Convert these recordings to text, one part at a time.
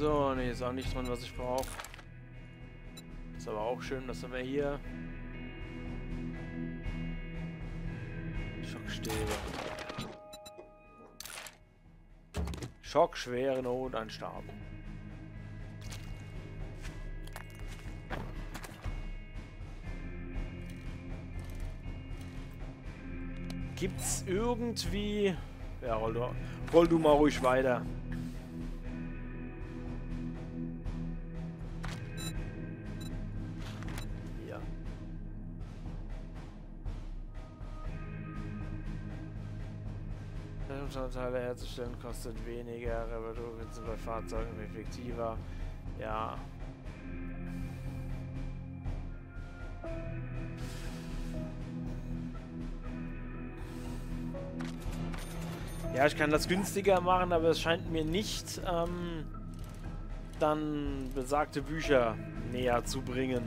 So, ne, ist auch nichts dran, was ich brauche. Ist aber auch schön, das haben wir hier. Schockstäbe. Schockschwere Not, ein Stab. Gibt's irgendwie... Ja, roll du mal ruhig weiter. Ja. Teile herzustellen kostet weniger, Reparaturwitz sind bei Fahrzeugen effektiver. Ja. Ja, ich kann das günstiger machen, aber es scheint mir nicht, dann besagte Bücher näher zu bringen.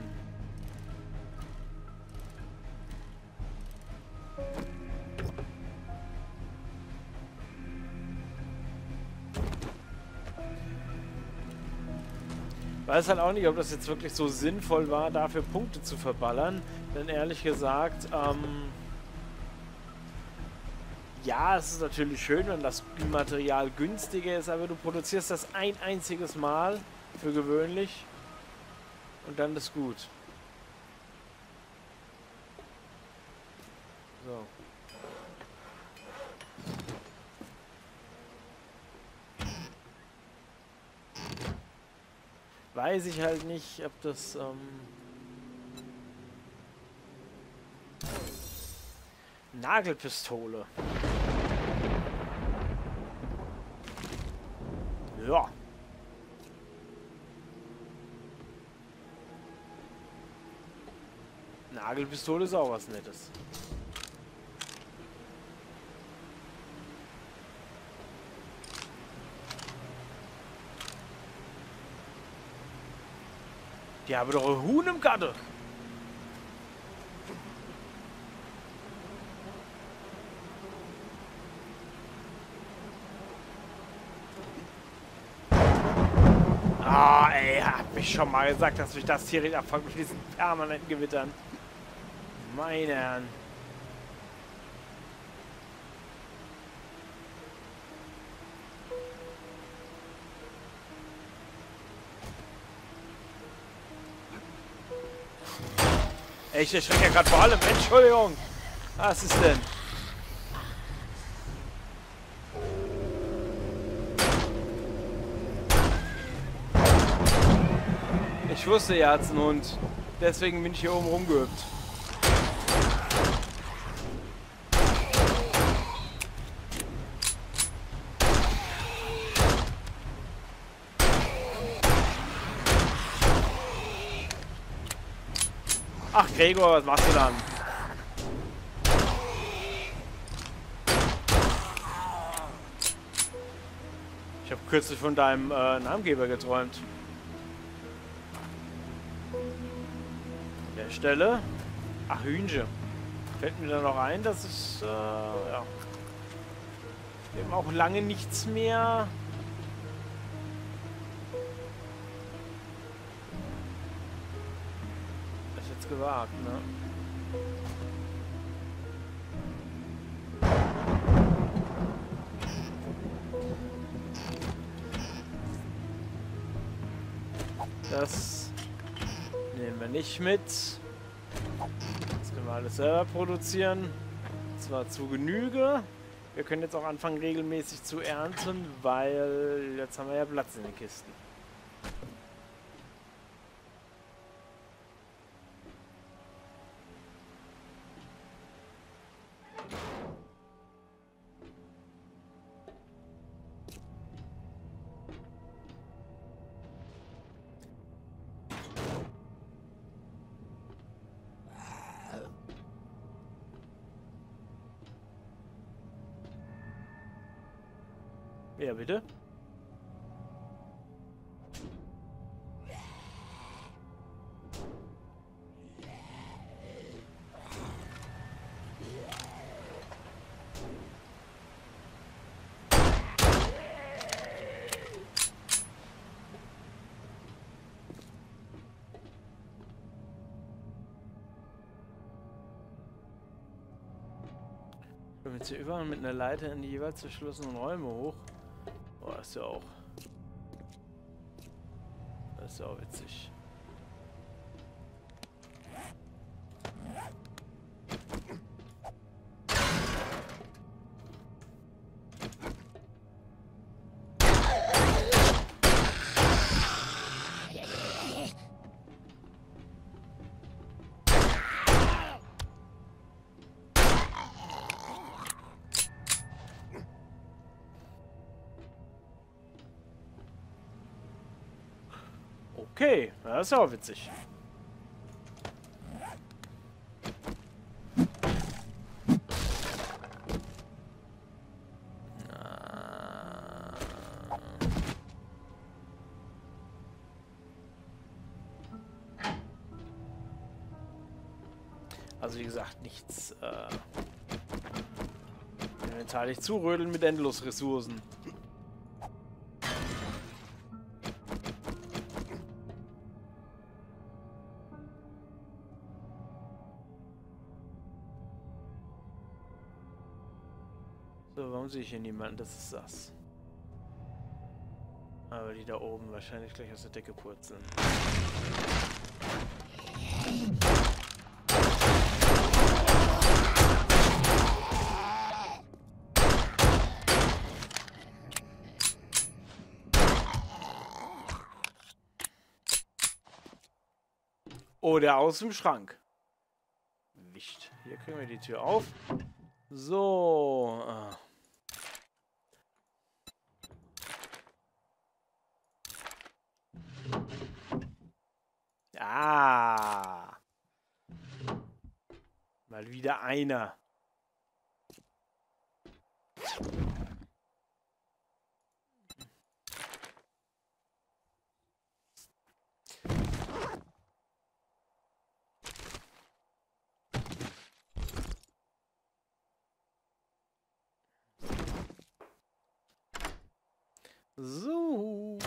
Weiß halt auch nicht, ob das jetzt wirklich so sinnvoll war, dafür Punkte zu verballern, denn ehrlich gesagt, ja, es ist natürlich schön, wenn das Material günstiger ist, aber du produzierst das ein einziges Mal, für gewöhnlich, und dann ist gut. So. Weiß ich halt nicht, ob das, Nagelpistole. Ja. Nagelpistole ist auch was Nettes. Die haben doch ein Huhn im Gatte. Ah, ey, hab ich schon mal gesagt, dass mich das Tier abfangen mit diesen permanenten Gewittern. Meine Herren. Ey, ich erschrecke ja gerade vor allem. Entschuldigung. Was ist denn? Ich wusste, ihr hat's einen Hund. Deswegen bin ich hier oben rumgehüpft. Ach, Gregor, was machst du dann? Ich habe kürzlich von deinem Namengeber geträumt. Der Stelle. Ach, Hühnchen. Fällt mir da noch ein, dass ich ja, eben auch lange nichts mehr das jetzt gewagt, ne? Das nehmen wir nicht mit. Jetzt können wir alles selber produzieren. Zwar zu Genüge. Wir können jetzt auch anfangen, regelmäßig zu ernten, weil jetzt haben wir ja Platz in den Kisten. Ja, bitte. Wenn wir jetzt hier überall mit einer Leiter in die jeweils verschlossenen Räume hoch. Boah, ist ja auch. Das ist ja auch witzig. Okay, das ist auch witzig. Also wie gesagt, nichts. Inventar nicht zurödeln mit endlos Ressourcen. So, warum sehe ich hier niemanden? Das ist das. Aber die da oben wahrscheinlich gleich aus der Decke purzeln. Oder aus dem Schrank. Wicht. Hier kriegen wir die Tür auf. So. Ah. Mal wieder einer. So.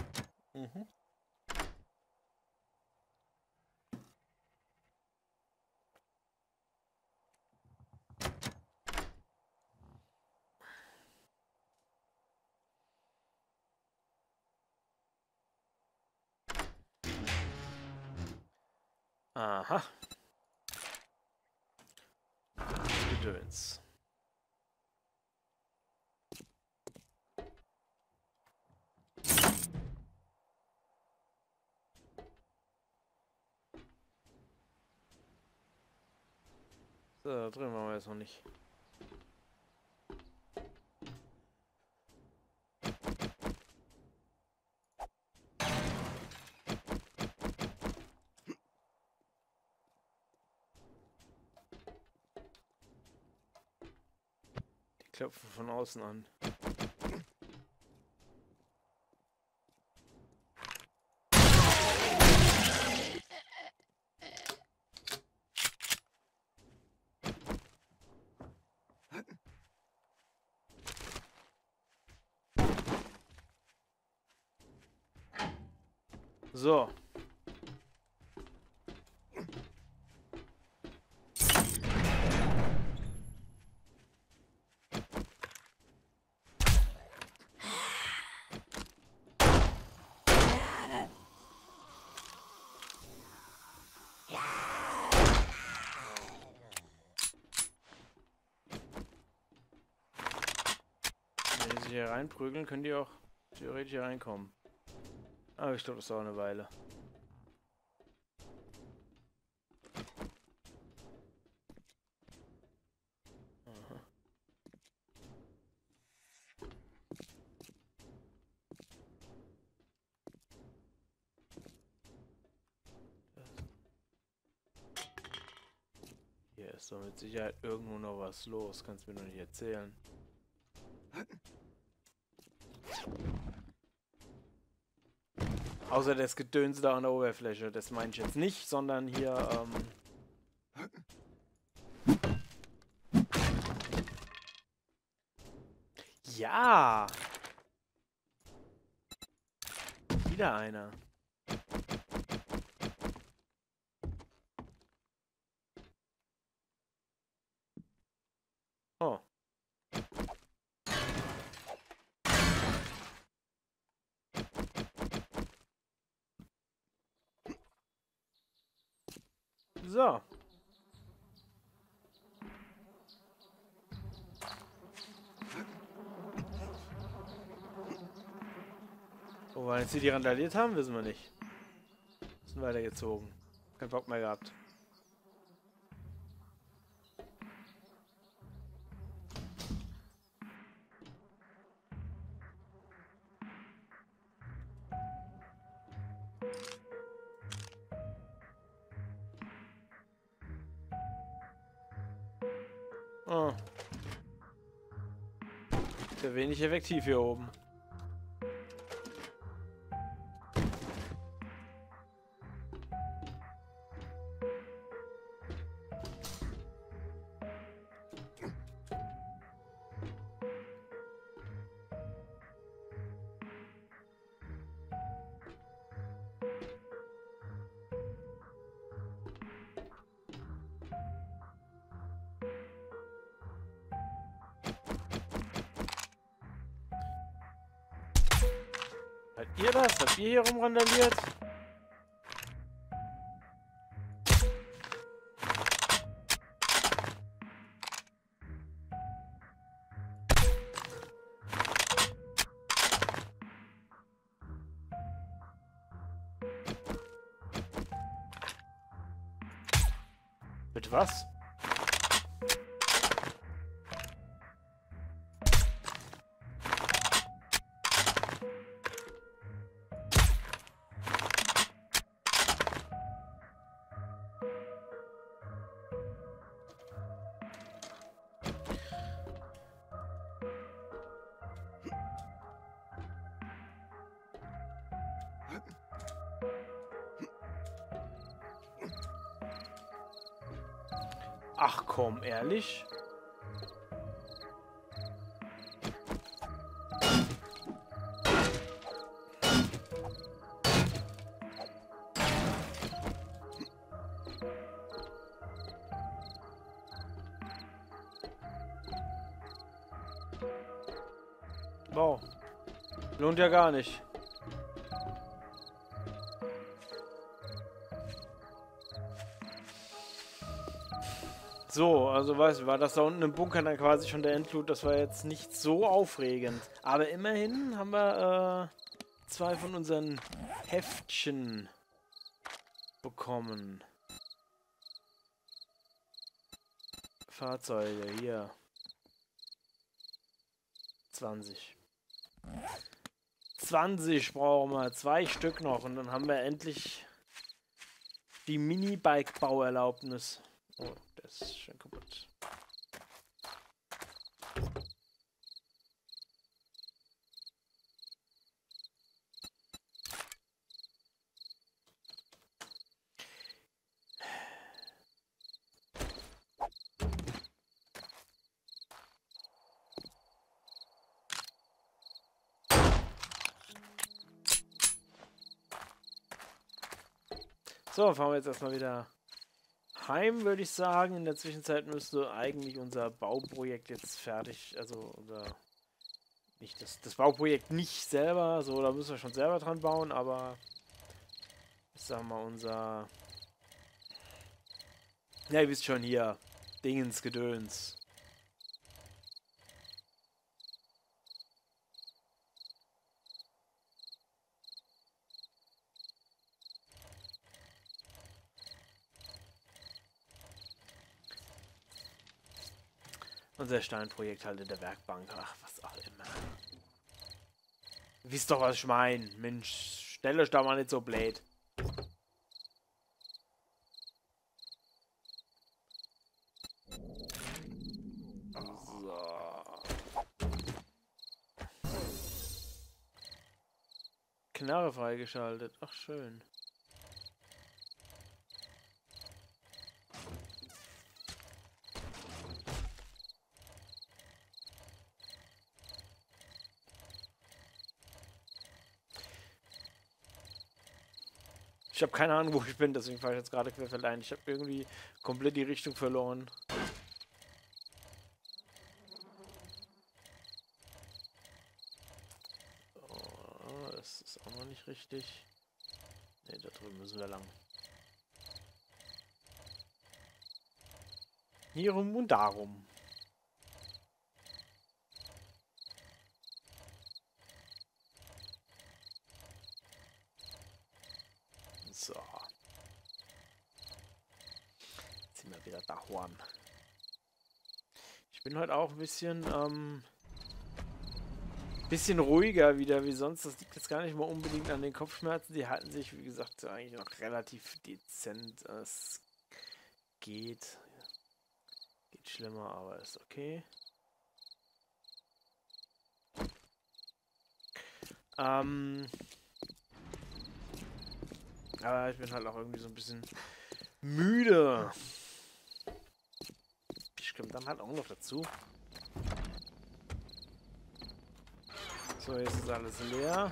Mhm. Aha. Gedöns. So, da drin waren wir jetzt noch nicht. Die klopfen von außen an. So. Wenn sie hier reinprügeln, können die auch theoretisch hier reinkommen. Aber ich glaube, das dauert eine Weile. Aha. Hier ist doch mit Sicherheit irgendwo noch was los. Kannst du mir noch nicht erzählen. Außer das Gedöns da an der Oberfläche, das meine ich jetzt nicht, sondern hier, ja! Wieder einer. Oh. So. Oh, weil jetzt sie die randaliert haben, wissen wir nicht. Sind weitergezogen. Kein Bock mehr gehabt. Oh. Ist ja wenig effektiv hier oben. Ihr das? Habt ihr hier rumrandaliert? Mit was? Ach komm, ehrlich? Wow. Lohnt ja gar nicht. So, also weißt du, war das da unten im Bunker dann quasi schon der Endloot, das war jetzt nicht so aufregend. Aber immerhin haben wir zwei von unseren Heftchen bekommen. Fahrzeuge, hier. 20. 20 brauchen wir, 2 Stück noch und dann haben wir endlich die Mini-Bike-Bauerlaubnis. Oh, der ist schon kaputt. So, fahren wir jetzt erstmal wieder heim, würde ich sagen. In der Zwischenzeit müsste eigentlich unser Bauprojekt jetzt fertig, also unser, nicht das Bauprojekt nicht selber, so, da müssen wir schon selber dran bauen, aber ich sag mal unser, ja, ihr wisst schon hier, Dingensgedöns. Unser Steinprojekt halt in der Werkbank. Ach, was auch immer. Wisst doch, was ich meine. Mensch, stell euch da mal nicht so blöd. So. Knarre freigeschaltet. Ach, schön. Ich habe keine Ahnung, wo ich bin, deswegen fahre ich jetzt gerade querfeld ein. Ich habe irgendwie komplett die Richtung verloren. Oh, das ist auch noch nicht richtig. Ne, da drüben müssen wir lang. Hierum und darum. So. Jetzt sind wir wieder da horn. Ich bin heute auch ein bisschen ruhiger wieder wie sonst. Das liegt jetzt gar nicht mal unbedingt an den Kopfschmerzen. Die halten sich, wie gesagt, eigentlich noch relativ dezent. Es geht. Geht schlimmer, aber ist okay. Aber ich bin halt auch irgendwie so ein bisschen müde. Stimmt, dann halt auch noch dazu. So, jetzt ist alles leer.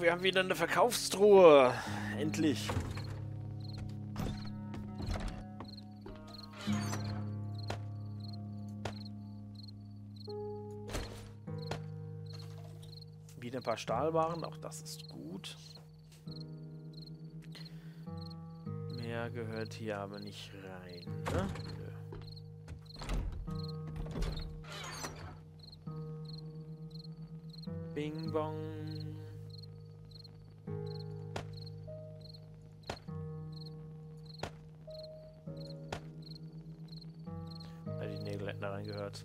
Wir haben wieder eine Verkaufstruhe. Endlich. Wieder ein paar Stahlwaren. Auch das ist gut. Mehr gehört hier aber nicht rein. Ne? Bing bong. Gehört.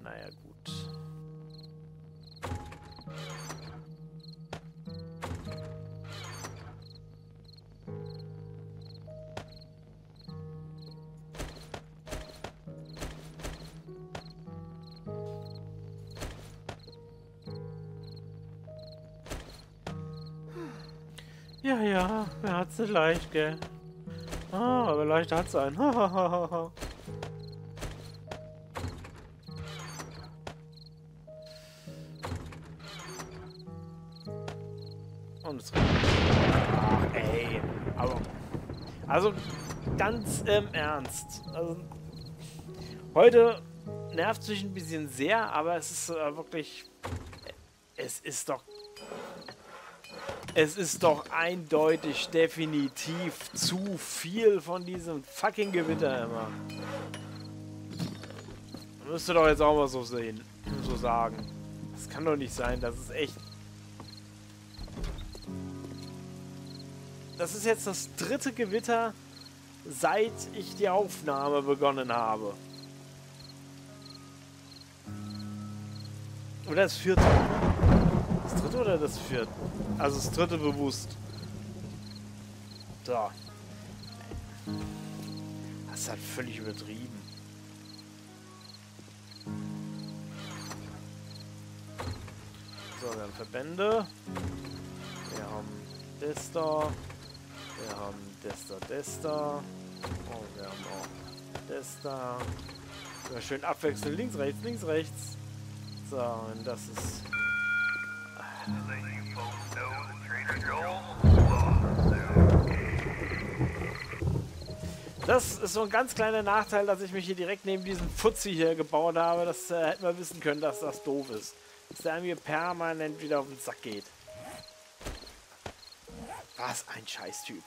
Naja, gut. Ja, wer hat's nicht leicht, gell? Ah, aber leicht hat's einen. Und es regnet. Ach, ey. Also, ganz im Ernst. Also, heute nervt es mich ein bisschen sehr, aber es ist wirklich... Es ist doch eindeutig, definitiv zu viel von diesem fucking Gewitter immer. Müsste doch jetzt auch mal so sehen, so sagen. Das kann doch nicht sein, das ist echt... Das ist jetzt das dritte Gewitter, seit ich die Aufnahme begonnen habe. Oder das vierte. Das dritte oder das vierte? Also das dritte bewusst. Da. Das ist halt völlig übertrieben. So, dann Verbände. Wir haben das da. Wir haben das da. Und wir haben auch das da. Immer schön abwechseln. Links, rechts, links, rechts. So, und das ist... Das ist so ein ganz kleiner Nachteil, dass ich mich hier direkt neben diesem Fuzzi hier gebaut habe. Das hätte man wissen können, dass das doof ist. Dass der mir permanent wieder auf den Sack geht. Was ein Scheißtyp.